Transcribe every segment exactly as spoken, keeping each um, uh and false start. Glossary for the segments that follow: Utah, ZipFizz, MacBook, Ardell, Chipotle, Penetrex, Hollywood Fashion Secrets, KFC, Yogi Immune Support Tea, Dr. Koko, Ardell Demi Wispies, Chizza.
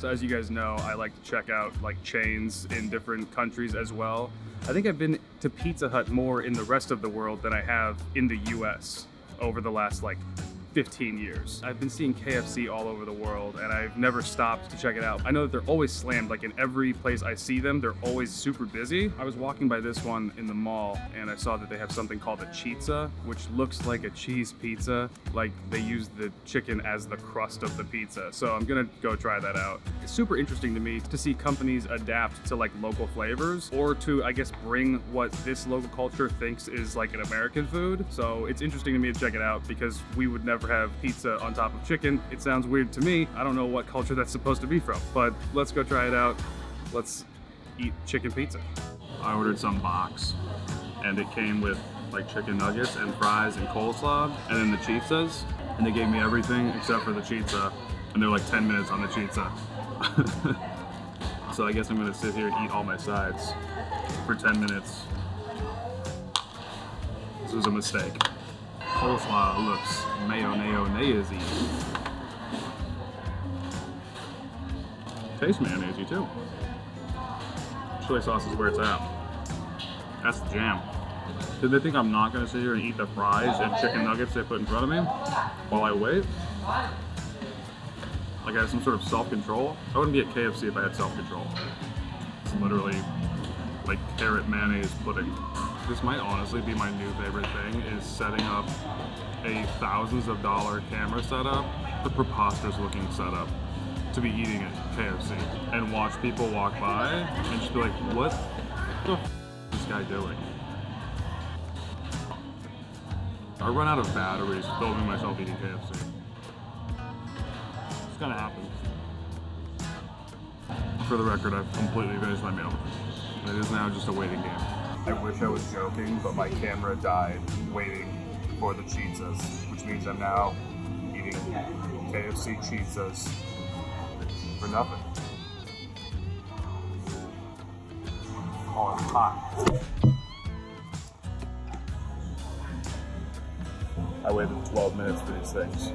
So as you guys know, I like to check out like chains in different countries as well. I think I've been to Pizza Hut more in the rest of the world than I have in the U S over the last like fifteen years. I've been seeing K F C all over the world and I've never stopped to check it out. I know that they're always slammed, like in every place I see them, they're always super busy. I was walking by this one in the mall and I saw that they have something called a Chizza, which looks like a cheese pizza. Like they use the chicken as the crust of the pizza. So I'm gonna go try that out. It's super interesting to me to see companies adapt to like local flavors or to, I guess, bring what this local culture thinks is like an American food. So it's interesting to me to check it out because we would never have pizza on top of chicken. It sounds weird to me. I don't know what culture that's supposed to be from, but let's go try it out. Let's eat chicken pizza. I ordered some box and it came with like chicken nuggets and fries and coleslaw and then the Chizzas, and they gave me everything except for the Chizza, and they're like ten minutes on the Chizza. So I guess I'm gonna sit here and eat all my sides for ten minutes. This was a mistake. Coleslaw looks mayonnaise-y. Tastes mayonnaise-y too. Chili sauce is where it's at. That's the jam. Did they think I'm not gonna sit here and eat the fries and chicken nuggets they put in front of me while I wait? Like I have some sort of self-control? I wouldn't be at K F C if I had self-control. It's literally like carrot mayonnaise pudding. This might honestly be my new favorite thing, is setting up a thousands of dollar camera setup, the preposterous looking setup, to be eating at K F C and watch people walk by and just be like, what the f is this guy doing? I run out of batteries filming myself eating K F C. It's gonna happen. For the record, I've completely finished my meal. It is now just a waiting game. I wish I was joking, but my camera died waiting for the Chizzas, which means I'm now eating K F C Chizzas for nothing. Oh, it's hot. I waited twelve minutes for these things.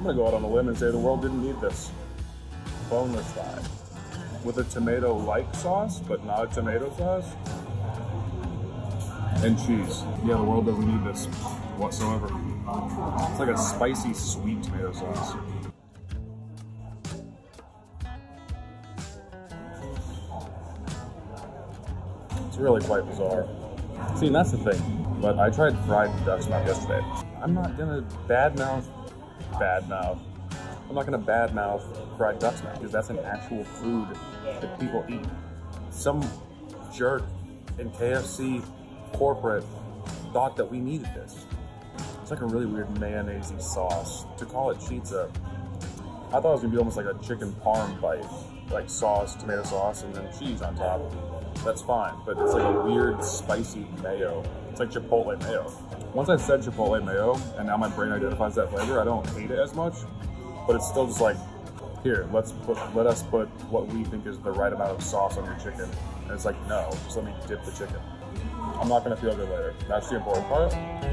I'm gonna go out on a limb and say the world didn't need this. Boneless thigh with a tomato-like sauce, but not a tomato sauce, and cheese. Yeah, the world doesn't need this whatsoever. It's like a spicy, sweet tomato sauce. It's really quite bizarre. See, and that's the thing. But I tried fried duck's not yesterday. I'm not gonna badmouth bad mouth. I'm not gonna bad mouth fried duck's mouth because that's an actual food that people eat. Some jerk in K F C corporate thought that we needed this. It's like a really weird mayonnaise-y sauce. To call it Chizza, I thought it was gonna be almost like a chicken parm bite, like sauce, tomato sauce, and then cheese on top. That's fine, but it's like a weird spicy mayo. It's like Chipotle mayo. Once I said Chipotle mayo, and now my brain identifies that flavor, I don't hate it as much, but it's still just like, here, let's put, let us put what we think is the right amount of sauce on your chicken. And it's like, no, just let me dip the chicken. I'm not gonna feel good later. That's the important part.